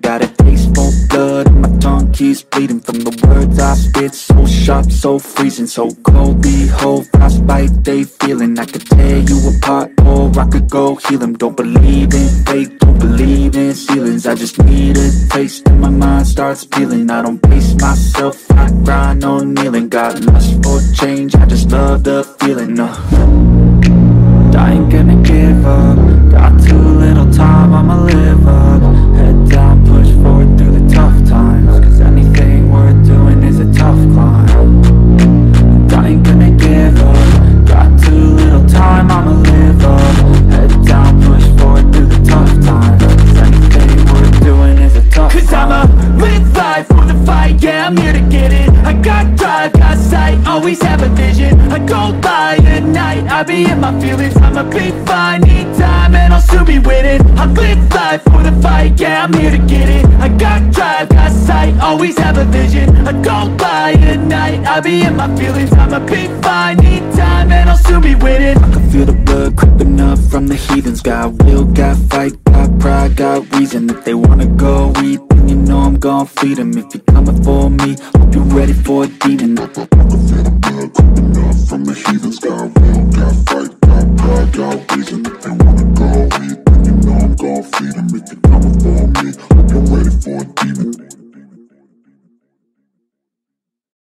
Got a taste for blood and my tongue keeps bleeding from the words I spit, so sharp, so freezing, so cold. Behold, frostbite they feeling. I could tear you apart or I could go heal them. Don't believe in fate, don't believe in ceilings. I just need a taste and my mind starts peeling. I don't pace myself, I grind on kneeling. Got lust for change, I just love the feeling. I ain't gonna give up. Got too little time, I'ma live up. Head down, push forward through the tough times, cause anything worth doing is a tough climb. And I ain't gonna give up. Got too little time, I'ma live up. Head down, push forward through the tough times, cause anything worth doing is a tough climb. Cause I'ma live life for the fight, yeah, I'm here to get it. I got drive, got sight, always have a vision. I go by at night, I be in my feelings. I'ma be fine, need time, and I'll soon be with it. I live life for the fight, yeah, I'm here to get it. I got drive, got sight, always have a vision. I go by at night, I be in my feelings. I'ma be fine, need time, and I'll soon be with it. I can feel the blood creeping up from the heathens. Got will, got fight, got pride, got reason. If they wanna go eat, then you know I'm gon' feed them. If you're coming for me, hope you're ready for a demon.